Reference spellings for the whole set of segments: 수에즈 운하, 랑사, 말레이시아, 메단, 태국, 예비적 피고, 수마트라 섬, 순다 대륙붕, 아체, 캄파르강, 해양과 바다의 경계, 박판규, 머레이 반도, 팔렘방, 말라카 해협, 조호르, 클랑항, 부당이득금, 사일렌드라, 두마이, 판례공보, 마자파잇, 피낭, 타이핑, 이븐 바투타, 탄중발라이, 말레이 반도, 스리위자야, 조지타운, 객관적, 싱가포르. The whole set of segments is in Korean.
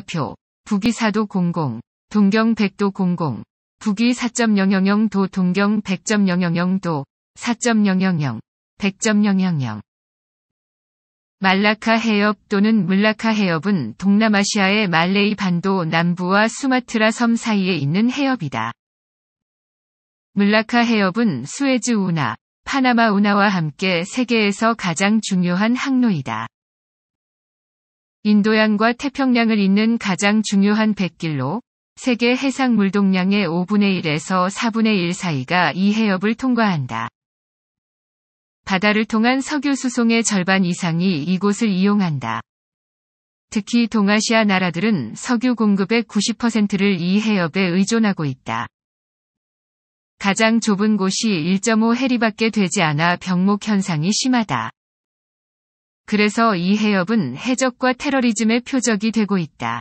좌표, 북위 4도 00, 동경 100도 00, 북위 4.000도 동경 100.000도 4.000, 100.000. 말라카 해협 또는 물라카 해협은 동남아시아의 말레이 반도 남부와 수마트라 섬 사이에 있는 해협이다. 물라카 해협은 수에즈 운하, 파나마 운하와 함께 세계에서 가장 중요한 항로이다. 인도양과 태평양을 잇는 가장 중요한 백길로 세계 해상 물동량의 5분의 1에서 4분의 1 사이가 이 해협을 통과한다. 바다를 통한 석유 수송의 절반 이상이 이곳을 이용한다. 특히 동아시아 나라들은 석유 공급의 90%를 이 해협에 의존하고 있다. 가장 좁은 곳이 1.5 해리밖에 되지 않아 병목 현상이 심하다. 그래서 이 해협은 해적과 테러리즘의 표적이 되고 있다.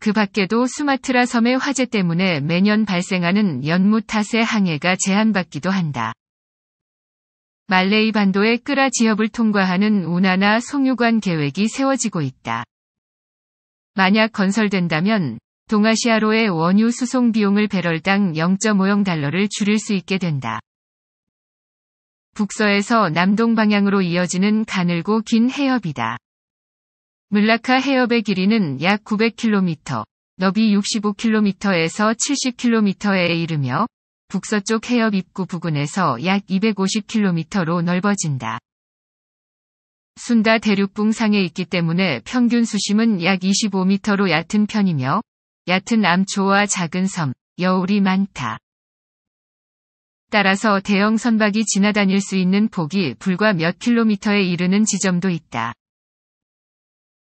그 밖에도 수마트라 섬의 화재 때문에 매년 발생하는 연무 탓에 항해가 제한받기도 한다. 말레이 반도의 끄라 지역을 통과하는 운하나 송유관 계획이 세워지고 있다. 만약 건설된다면 동아시아로의 원유 수송 비용을 배럴당 0.50달러를 줄일 수 있게 된다. 북서에서 남동 방향으로 이어지는 가늘고 긴 해협이다. 물라카 해협의 길이는 약 900km, 너비 65km에서 70km에 이르며 북서쪽 해협 입구 부근에서 약 250km로 넓어진다. 순다 대륙붕 상에 있기 때문에 평균 수심은 약 25m로 얕은 편이며 얕은 암초와 작은 섬, 여울이 많다. 따라서 대형 선박이 지나다닐 수 있는 폭이 불과 몇 킬로미터에 이르는 지점도 있다.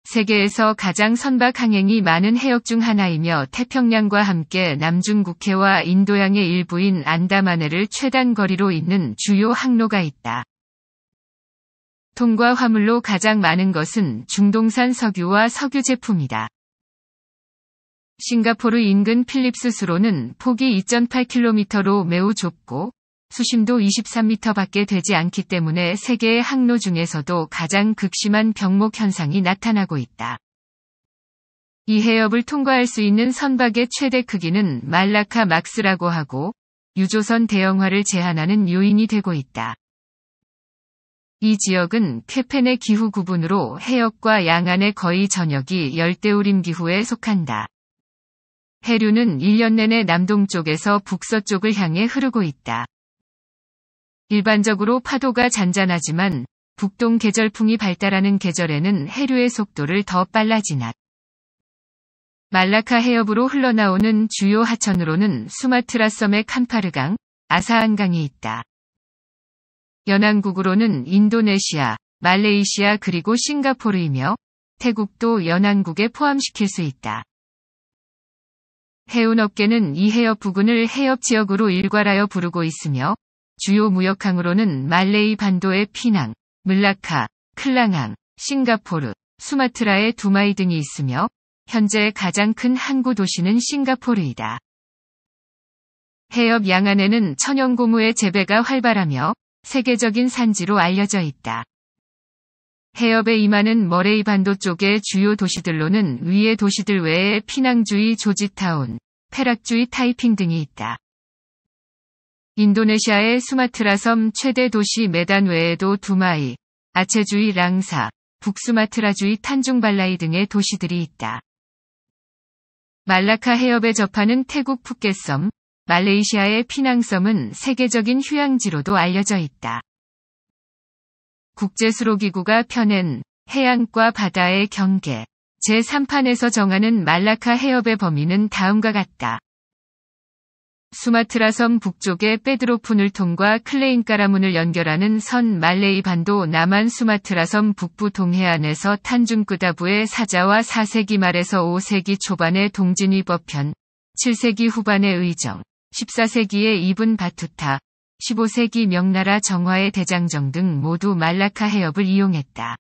세계에서 가장 선박 항행이 많은 해역 중 하나이며 태평양과 함께 남중국해와 인도양의 일부인 안다만해를 최단 거리로 잇는 주요 항로가 있다. 통과 화물로 가장 많은 것은 중동산 석유와 석유 제품이다. 싱가포르 인근 필립스 수로는 폭이 2.8km로 매우 좁고 수심도 23m밖에 되지 않기 때문에 세계의 항로 중에서도 가장 극심한 병목 현상이 나타나고 있다. 이 해협을 통과할 수 있는 선박의 최대 크기는 말라카 막스라고 하고 유조선 대형화를 제한하는 요인이 되고 있다. 이 지역은 쾌펜의 기후 구분으로 해역과 양안의 거의 전역이 열대우림 기후에 속한다. 해류는 1년 내내 남동쪽에서 북서쪽을 향해 흐르고 있다. 일반적으로 파도가 잔잔하지만 북동 계절풍이 발달하는 계절에는 해류의 속도를 더 빨라진다. 말라카 해협으로 흘러나오는 주요 하천으로는 수마트라 섬의 캄파르강, 아사한강이 있다. 연안국으로는 인도네시아, 말레이시아 그리고 싱가포르이며 태국도 연안국에 포함시킬 수 있다. 해운업계는 이 해협 부근을 해협지역으로 일괄하여 부르고 있으며 주요 무역항으로는 말레이 반도의 피낭, 물라카, 클랑항, 싱가포르, 수마트라의 두마이 등이 있으며 현재 가장 큰 항구 도시는 싱가포르이다. 해협 양안에는 천연고무의 재배가 활발하며 세계적인 산지로 알려져 있다. 해협에 임하는 머레이 반도 쪽의 주요 도시들로는 위의 도시들 외에 피낭주의 조지타운, 페락주의 타이핑 등이 있다. 인도네시아의 수마트라 섬 최대 도시 메단 외에도 두마이, 아체주의 랑사, 북수마트라주의 탄중발라이 등의 도시들이 있다. 말라카 해협에 접하는 태국 푸켓섬, 말레이시아의 피낭섬은 세계적인 휴양지로도 알려져 있다. 국제수로기구가 펴낸 해안과 바다의 경계 제3판에서 정하는 말라카 해협의 범위는 다음과 같다. 수마트라 섬 북쪽의 페드로푼을 통과 클레인까라문을 연결하는 선 말레이 반도 남한 수마트라 섬 북부 동해안에서 탄중끄다부의 사자와 4세기 말에서 5세기 초반의 동진위 법현, 7세기 후반의 의정, 14세기의 이븐 바투타, 15세기 명나라 정화의 대장정 등 모두 말라카 해협을 이용했다.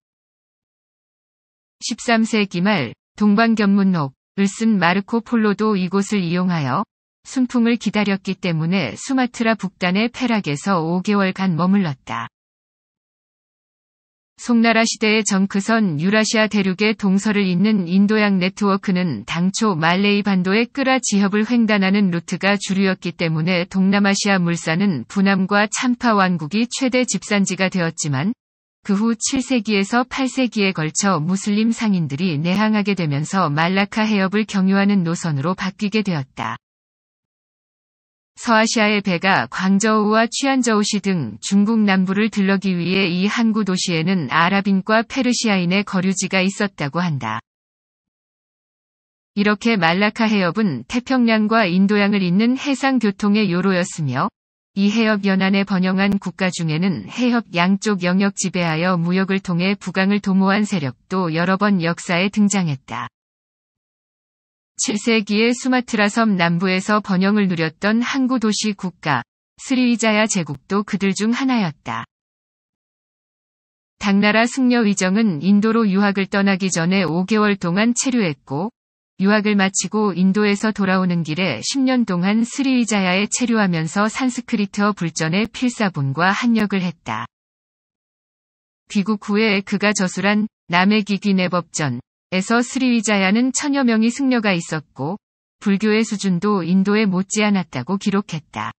13세기 말 동방견문록을 쓴 마르코 폴로도 이곳을 이용하여 순풍을 기다렸기 때문에 수마트라 북단의 페락에서 5개월간 머물렀다. 송나라 시대의 정크선 유라시아 대륙의 동서를 잇는 인도양 네트워크는 당초 말레이 반도의 끄라 지협을 횡단하는 루트가 주류였기 때문에 동남아시아 물산은 부남과 참파 왕국이 최대 집산지가 되었지만 그 후 7세기에서 8세기에 걸쳐 무슬림 상인들이 내항하게 되면서 말라카 해협을 경유하는 노선으로 바뀌게 되었다. 서아시아의 배가 광저우와 취안저우시 등 중국 남부를 들러기 위해 이 항구 도시에는 아랍인과 페르시아인의 거류지가 있었다고 한다. 이렇게 말라카 해협은 태평양과 인도양을 잇는 해상교통의 요로였으며 이 해협 연안에 번영한 국가 중에는 해협 양쪽 영역 지배하여 무역을 통해 부강을 도모한 세력도 여러 번 역사에 등장했다. 7세기에 수마트라 섬 남부에서 번영을 누렸던 항구 도시 국가, 스리위자야 제국도 그들 중 하나였다. 당나라 승려 위정은 인도로 유학을 떠나기 전에 5개월 동안 체류했고, 유학을 마치고 인도에서 돌아오는 길에 10년 동안 스리위자야에 체류하면서 산스크리트어 불전의 필사본과 한역을 했다. 귀국 후에 그가 저술한 남의 기귀내법전에서 스리위자야는 1000여 명의 승려가 있었고 불교의 수준도 인도에 못지않았다고 기록했다.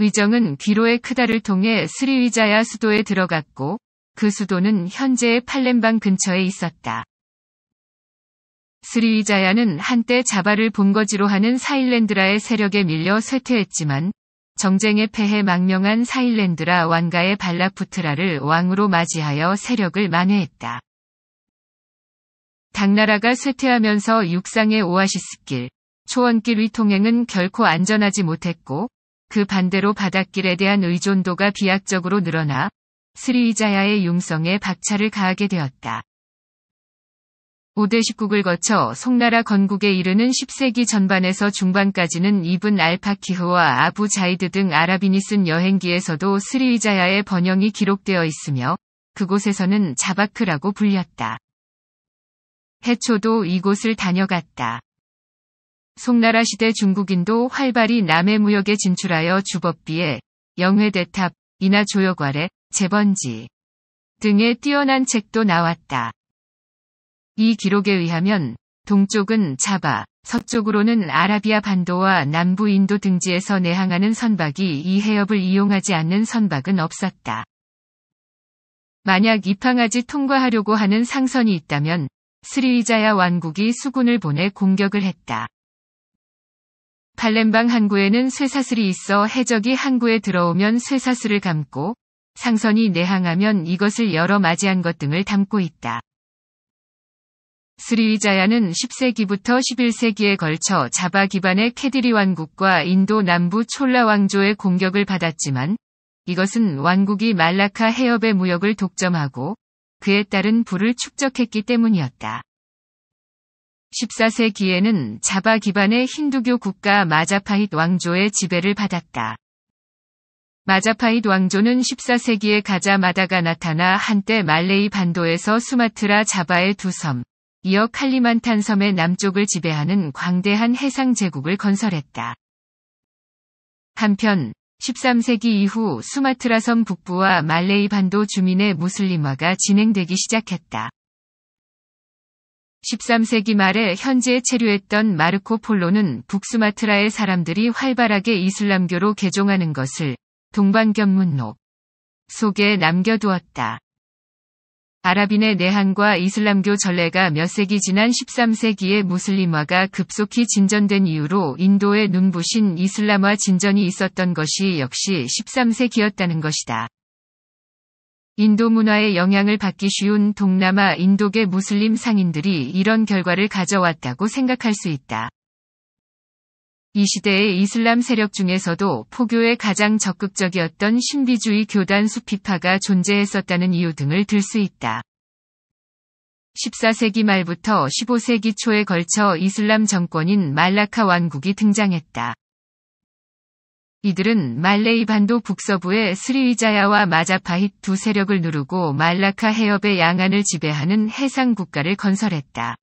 위정은 귀로의 크다를 통해 스리위자야 수도에 들어갔고 그 수도는 현재의 팔렘방 근처에 있었다. 스리위자야는 한때 자바를 본거지로 하는 사일렌드라의 세력에 밀려 쇠퇴했지만 정쟁에 패해 망명한 사일렌드라 왕가의 발라푸트라를 왕으로 맞이하여 세력을 만회했다. 당나라가 쇠퇴하면서 육상의 오아시스길, 초원길 위통행은 결코 안전하지 못했고 그 반대로 바닷길에 대한 의존도가 비약적으로 늘어나 스리위자야의 융성에 박차를 가하게 되었다. 5대 식국을 거쳐 송나라 건국에 이르는 10세기 전반에서 중반까지는 이븐 알파키흐와 아부 자이드 등 아랍인이 쓴 여행기에서도 스리위자야의 번영이 기록되어 있으며 그곳에서는 자바크라고 불렸다. 해초도 이곳을 다녀갔다. 송나라 시대 중국인도 활발히 남해 무역에 진출하여 주법비에 영회대탑, 인하조역활에 재번지 등의 뛰어난 책도 나왔다. 이 기록에 의하면 동쪽은 자바, 서쪽으로는 아라비아 반도와 남부 인도 등지에서 내항하는 선박이 이 해협을 이용하지 않는 선박은 없었다. 만약 이팡아지 통과하려고 하는 상선이 있다면 스리위자야 왕국이 수군을 보내 공격을 했다. 팔렘방 항구에는 쇠사슬이 있어 해적이 항구에 들어오면 쇠사슬을 감고 상선이 내항하면 이것을 열어 맞이한 것 등을 담고 있다. 스리위자야는 10세기부터 11세기에 걸쳐 자바 기반의 케디리 왕국과 인도 남부 촐라 왕조의 공격을 받았지만 이것은 왕국이 말라카 해협의 무역을 독점하고 그에 따른 부를 축적했기 때문이었다. 14세기에는 자바 기반의 힌두교 국가 마자파잇 왕조의 지배를 받았다. 마자파잇 왕조는 14세기에 가자마다가 나타나 한때 말레이 반도에서 수마트라 자바의 두 섬, 이어 칼리만탄 섬의 남쪽을 지배하는 광대한 해상 제국을 건설했다. 한편 13세기 이후 수마트라 섬 북부와 말레이 반도 주민의 무슬림화가 진행되기 시작했다. 13세기 말에 현지에 체류했던 마르코 폴로는 북수마트라의 사람들이 활발하게 이슬람교로 개종하는 것을 동방견문록 속에 남겨두었다. 아랍인의 내한과 이슬람교 전례가 몇 세기 지난 13세기에 무슬림화가 급속히 진전된 이후로 인도의 눈부신 이슬람화 진전이 있었던 것이 역시 13세기였다는 것이다. 인도 문화의 영향을 받기 쉬운 동남아 인도계 무슬림 상인들이 이런 결과를 가져왔다고 생각할 수 있다. 이 시대의 이슬람 세력 중에서도 포교에 가장 적극적이었던 신비주의 교단 수피파가 존재했었다는 이유 등을 들 수 있다. 14세기 말부터 15세기 초에 걸쳐 이슬람 정권인 말라카 왕국이 등장했다. 이들은 말레이 반도 북서부의 스리위자야와 마자파잇 두 세력을 누르고 말라카 해협의 양안을 지배하는 해상 국가를 건설했다.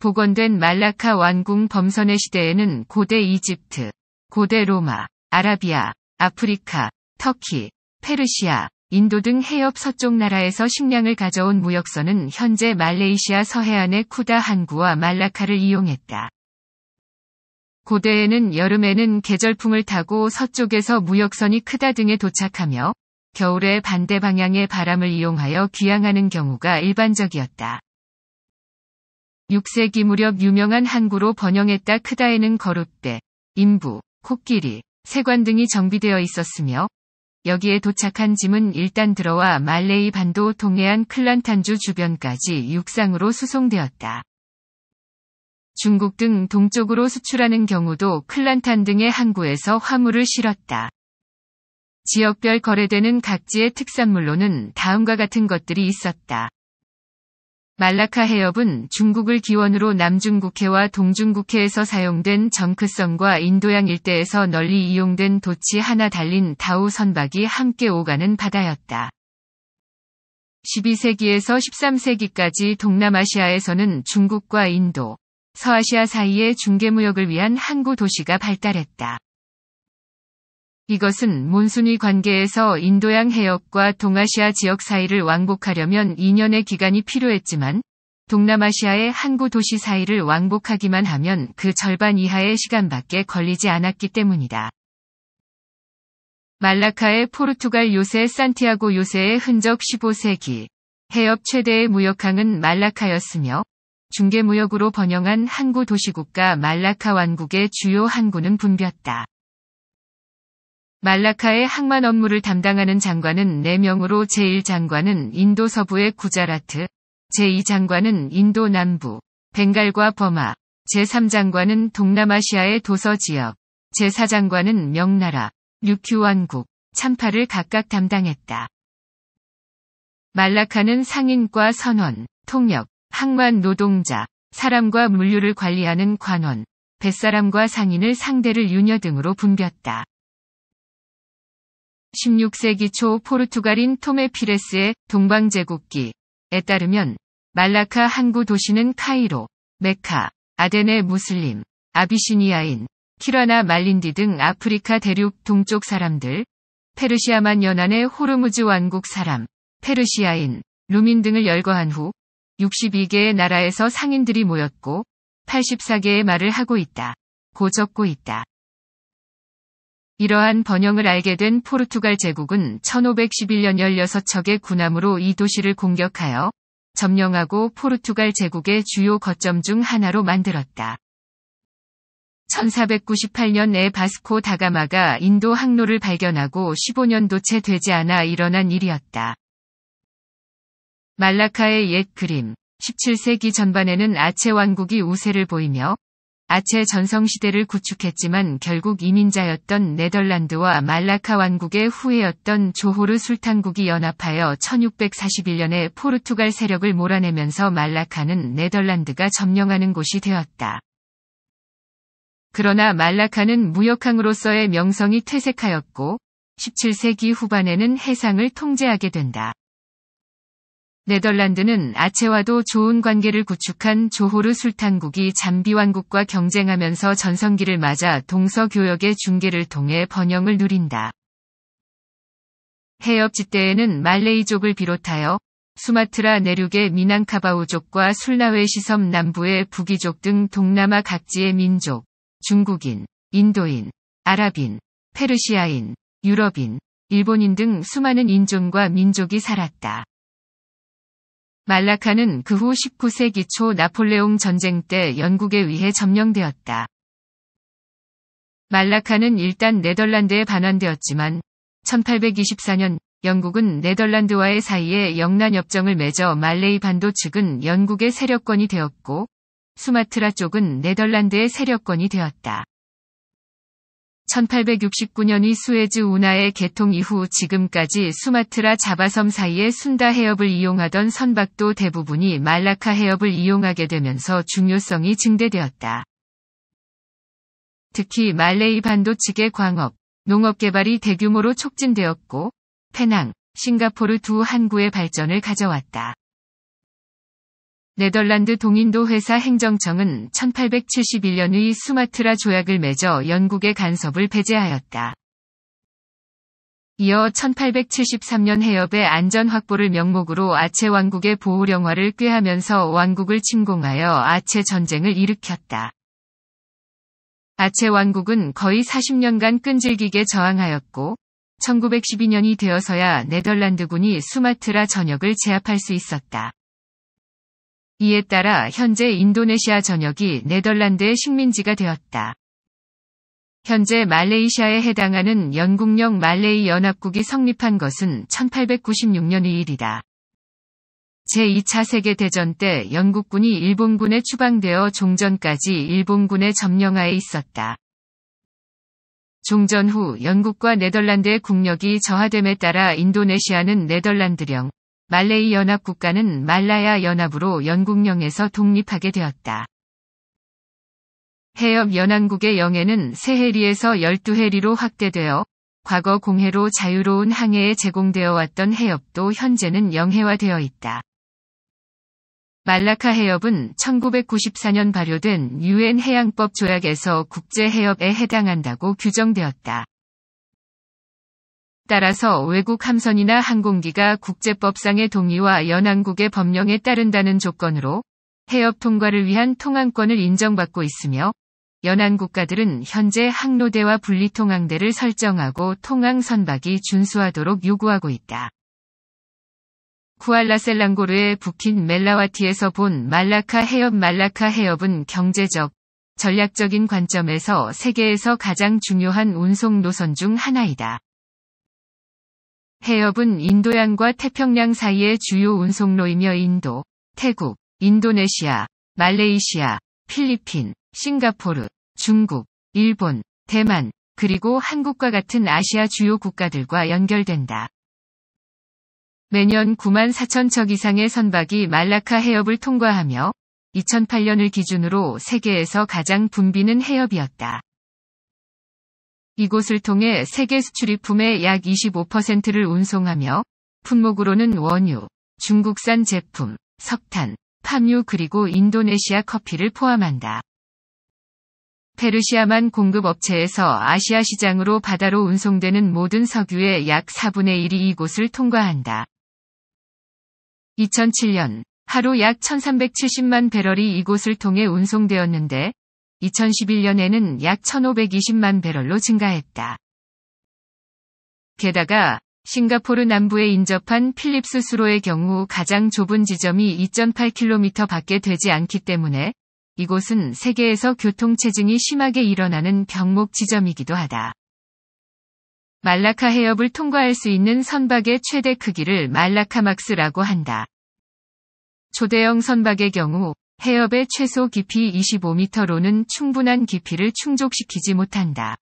복원된 말라카 왕궁 범선의 시대에는 고대 이집트, 고대 로마, 아라비아, 아프리카, 터키, 페르시아, 인도 등 해협 서쪽 나라에서 식량을 가져온 무역선은 현재 말레이시아 서해안의 쿠다 항구와 말라카를 이용했다. 고대에는 여름에는 계절풍을 타고 서쪽에서 무역선이 크다 등에 도착하며 겨울에 반대 방향의 바람을 이용하여 귀향하는 경우가 일반적이었다. 6세기 무렵 유명한 항구로 번영했다. 크다에는 거룻대, 임부, 코끼리, 세관 등이 정비되어 있었으며 여기에 도착한 짐은 일단 들어와 말레이 반도 동해안 클란탄주 주변까지 육상으로 수송되었다. 중국 등 동쪽으로 수출하는 경우도 클란탄 등의 항구에서 화물을 실었다. 지역별 거래되는 각지의 특산물로는 다음과 같은 것들이 있었다. 말라카 해협은 중국을 기원으로 남중국해와 동중국해에서 사용된 정크선과 인도양 일대에서 널리 이용된 도치 하나 달린 다우 선박이 함께 오가는 바다였다. 12세기에서 13세기까지 동남아시아에서는 중국과 인도, 서아시아 사이의 중개무역을 위한 항구 도시가 발달했다. 이것은 몬순위 관계에서 인도양 해협과 동아시아 지역 사이를 왕복하려면 2년의 기간이 필요했지만 동남아시아의 항구 도시 사이를 왕복하기만 하면 그 절반 이하의 시간밖에 걸리지 않았기 때문이다. 말라카의 포르투갈 요새 산티아고 요새의 흔적. 15세기 해협 최대의 무역항은 말라카였으며 중개무역으로 번영한 항구 도시국가 말라카 왕국의 주요 항구는 붐볐다. 말라카의 항만 업무를 담당하는 장관은 4명으로 제1장관은 인도 서부의 구자라트, 제2장관은 인도 남부, 벵갈과 버마, 제3장관은 동남아시아의 도서 지역, 제4장관은 명나라, 류큐 왕국, 참파를 각각 담당했다. 말라카는 상인과 선원, 통역, 항만 노동자, 사람과 물류를 관리하는 관원, 뱃사람과 상인을 상대를 유녀 등으로 붐볐다. 16세기 초 포르투갈인 토메 피레스의 동방제국기에 따르면 말라카 항구 도시는 카이로, 메카, 아덴의 무슬림, 아비시니아인, 키라나 말린디 등 아프리카 대륙 동쪽 사람들, 페르시아만 연안의 호르무즈 왕국 사람, 페르시아인, 루민 등을 열거한 후 62개의 나라에서 상인들이 모였고 84개의 말을 하고 있다. 고 적고 있다. 이러한 번영을 알게 된 포르투갈 제국은 1511년 16척의 군함으로 이 도시를 공격하여 점령하고 포르투갈 제국의 주요 거점 중 하나로 만들었다. 1498년에 바스코 다가마가 인도 항로를 발견하고 15년도 채 되지 않아 일어난 일이었다. 말라카의 옛 그림. 17세기 전반에는 아체 왕국이 우세를 보이며 아체 전성시대를 구축했지만 결국 이민자였던 네덜란드와 말라카 왕국의 후예였던 조호르 술탄국이 연합하여 1641년에 포르투갈 세력을 몰아내면서 말라카는 네덜란드가 점령하는 곳이 되었다. 그러나 말라카는 무역항으로서의 명성이 퇴색하였고 17세기 후반에는 해상을 통제하게 된다. 네덜란드는 아체와도 좋은 관계를 구축한 조호르 술탄국이 잠비 왕국과 경쟁하면서 전성기를 맞아 동서교역의 중개를 통해 번영을 누린다. 해협지대에는 말레이족을 비롯하여 수마트라 내륙의 미낭카바우족과 술라웨시섬 남부의 부기족 등 동남아 각지의 민족, 중국인, 인도인, 아랍인, 페르시아인, 유럽인, 일본인 등 수많은 인종과 민족이 살았다. 말라카는 그 후 19세기 초 나폴레옹 전쟁 때 영국에 의해 점령되었다. 말라카는 일단 네덜란드에 반환되었지만 1824년 영국은 네덜란드와의 사이에 영란협정을 맺어 말레이 반도 측은 영국의 세력권이 되었고 수마트라 쪽은 네덜란드의 세력권이 되었다. 1869년이 수에즈 운하의 개통 이후 지금까지 수마트라 자바섬 사이의 순다 해협을 이용하던 선박도 대부분이 말라카 해협을 이용하게 되면서 중요성이 증대되었다. 특히 말레이 반도 측의 광업, 농업 개발이 대규모로 촉진되었고 페낭, 싱가포르 두 항구의 발전을 가져왔다. 네덜란드 동인도 회사 행정청은 1871년의 수마트라 조약을 맺어 영국의 간섭을 배제하였다. 이어 1873년 해협의 안전 확보를 명목으로 아체 왕국의 보호령화를 꾀하면서 왕국을 침공하여 아체 전쟁을 일으켰다. 아체 왕국은 거의 40년간 끈질기게 저항하였고 1912년이 되어서야 네덜란드군이 수마트라 전역을 제압할 수 있었다. 이에 따라 현재 인도네시아 전역이 네덜란드의 식민지가 되었다. 현재 말레이시아에 해당하는 영국령 말레이 연합국이 성립한 것은 1896년의 일이다. 제2차 세계대전 때 영국군이 일본군에 추방되어 종전까지 일본군의 점령하에 있었다. 종전 후 영국과 네덜란드의 국력이 저하됨에 따라 인도네시아는 네덜란드령, 말레이 연합국가는 말라야 연합으로 영국령에서 독립하게 되었다. 해협 연안국의 영해는 세 해리에서 12해리로 확대되어 과거 공해로 자유로운 항해에 제공되어 왔던 해협도 현재는 영해화되어 있다. 말라카 해협은 1994년 발효된 UN 해양법 조약에서 국제 해협에 해당한다고 규정되었다. 따라서 외국 함선이나 항공기가 국제법상의 동의와 연안국의 법령에 따른다는 조건으로 해협 통과를 위한 통항권을 인정받고 있으며 연안 국가들은 현재 항로대와 분리통항대를 설정하고 통항 선박이 준수하도록 요구하고 있다. 쿠알라셀랑고르의 북힌 멜라와티에서 본 말라카 해협은 경제적, 전략적인 관점에서 세계에서 가장 중요한 운송 노선 중 하나이다. 해협은 인도양과 태평양 사이의 주요 운송로이며 인도, 태국, 인도네시아, 말레이시아, 필리핀, 싱가포르, 중국, 일본, 대만, 그리고 한국과 같은 아시아 주요 국가들과 연결된다. 매년 94,000척 이상의 선박이 말라카 해협을 통과하며 2008년을 기준으로 세계에서 가장 붐비는 해협이었다. 이곳을 통해 세계 수출입품의 약 25%를 운송하며 품목으로는 원유, 중국산 제품, 석탄, 팜유 그리고 인도네시아 커피를 포함한다. 페르시아만 공급업체에서 아시아 시장으로 바다로 운송되는 모든 석유의 약 4분의 1이 이곳을 통과한다. 2007년 하루 약 1370만 배럴이 이곳을 통해 운송되었는데 2011년에는 약 1520만 배럴로 증가했다. 게다가 싱가포르 남부에 인접한 필립스 수로의 경우 가장 좁은 지점이 2.8km 밖에 되지 않기 때문에 이곳은 세계에서 교통체증이 심하게 일어나는 병목 지점이기도 하다. 말라카 해협을 통과할 수 있는 선박의 최대 크기를 말라카막스라고 한다. 초대형 선박의 경우 해협의 최소 깊이 25m로는 충분한 깊이를 충족시키지 못한다.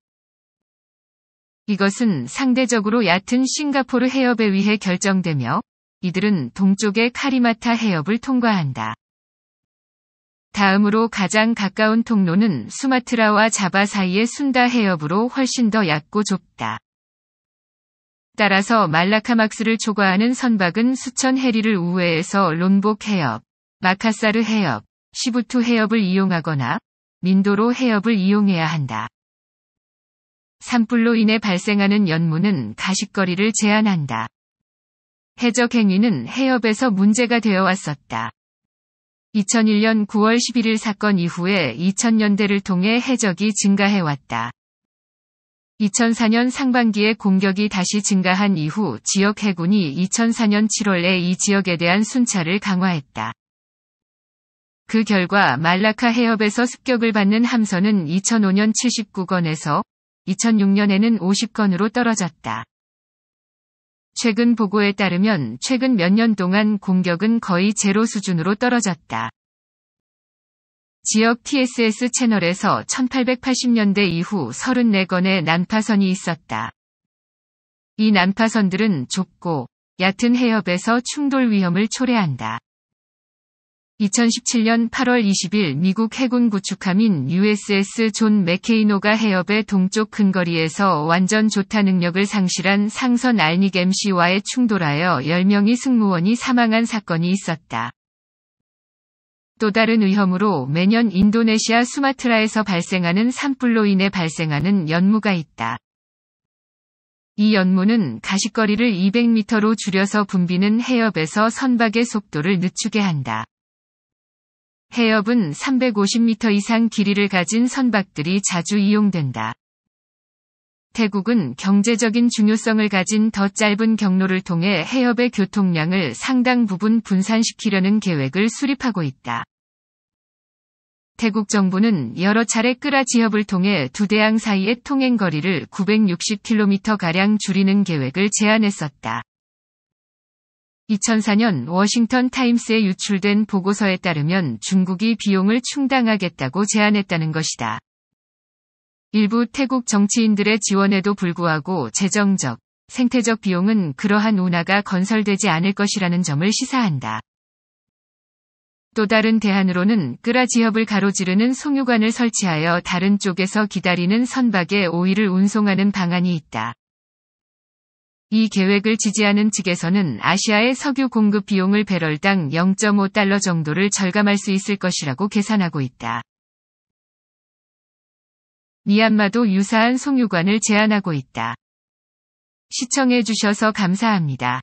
이것은 상대적으로 얕은 싱가포르 해협에 의해 결정되며 이들은 동쪽의 카리마타 해협을 통과한다. 다음으로 가장 가까운 통로는 수마트라와 자바 사이의 순다 해협으로 훨씬 더 얕고 좁다. 따라서 말라카막스를 초과하는 선박은 수천 해리를 우회해서 론복 해협, 마카사르 해협, 시부투 해협을 이용하거나 민도로 해협을 이용해야 한다. 산불로 인해 발생하는 연무는 가시거리를 제한한다. 해적 행위는 해협에서 문제가 되어 왔었다. 2001년 9월 11일 사건 이후에 2000년대를 통해 해적이 증가해왔다. 2004년 상반기에 공격이 다시 증가한 이후 지역 해군이 2004년 7월에 이 지역에 대한 순찰을 강화했다. 그 결과 말라카 해협에서 습격을 받는 함선은 2005년 79건에서 2006년에는 50건으로 떨어졌다. 최근 보고에 따르면 최근 몇 년 동안 공격은 거의 제로 수준으로 떨어졌다. 지역 TSS 채널에서 1880년대 이후 34건의 난파선이 있었다. 이 난파선들은 좁고 얕은 해협에서 충돌 위험을 초래한다. 2017년 8월 20일 미국 해군 구축함인 USS 존 맥케이노가 해협의 동쪽 근거리에서 완전 조타 능력을 상실한 상선 알닉 MC와에 충돌하여 10명의 승무원이 사망한 사건이 있었다. 또 다른 위험으로 매년 인도네시아 수마트라에서 발생하는 산불로 인해 발생하는 연무가 있다. 이 연못은 가시거리를 200m로 줄여서 붐비는 해협에서 선박의 속도를 늦추게 한다. 해협은 350m 이상 길이를 가진 선박들이 자주 이용된다. 태국은 경제적인 중요성을 가진 더 짧은 경로를 통해 해협의 교통량을 상당 부분 분산시키려는 계획을 수립하고 있다. 태국 정부는 여러 차례 끄라 지협을 통해 두 대양 사이의 통행거리를 960km가량 줄이는 계획을 제안했었다. 2004년 워싱턴 타임스에 유출된 보고서에 따르면 중국이 비용을 충당하겠다고 제안했다는 것이다. 일부 태국 정치인들의 지원에도 불구하고 재정적, 생태적 비용은 그러한 운하가 건설되지 않을 것이라는 점을 시사한다. 또 다른 대안으로는 끄라 지협을 가로지르는 송유관을 설치하여 다른 쪽에서 기다리는 선박의 오일을 운송하는 방안이 있다. 이 계획을 지지하는 측에서는 아시아의 석유 공급 비용을 배럴당 0.5달러 정도를 절감할 수 있을 것이라고 계산하고 있다. 미얀마도 유사한 송유관을 제안하고 있다. 시청해주셔서 감사합니다.